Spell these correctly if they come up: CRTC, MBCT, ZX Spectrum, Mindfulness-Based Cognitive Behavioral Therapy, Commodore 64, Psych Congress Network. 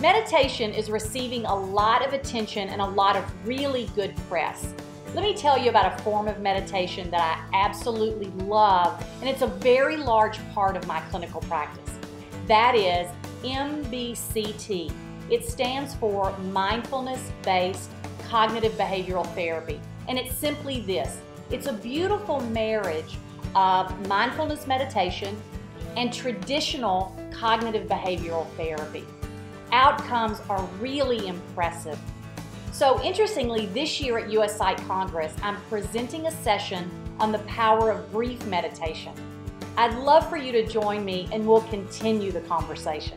Meditation is receiving a lot of attention and a lot of really good press. Let me tell you about a form of meditation that I absolutely love, and it's a very large part of my clinical practice. That is MBCT. It stands for Mindfulness-Based Cognitive Behavioral Therapy, and it's simply this. It's a beautiful marriage of mindfulness meditation and traditional cognitive behavioral therapy. Outcomes are really impressive. So interestingly, this year at US Psych Congress, I'm presenting a session on the power of brief meditation. I'd love for you to join me and we'll continue the conversation.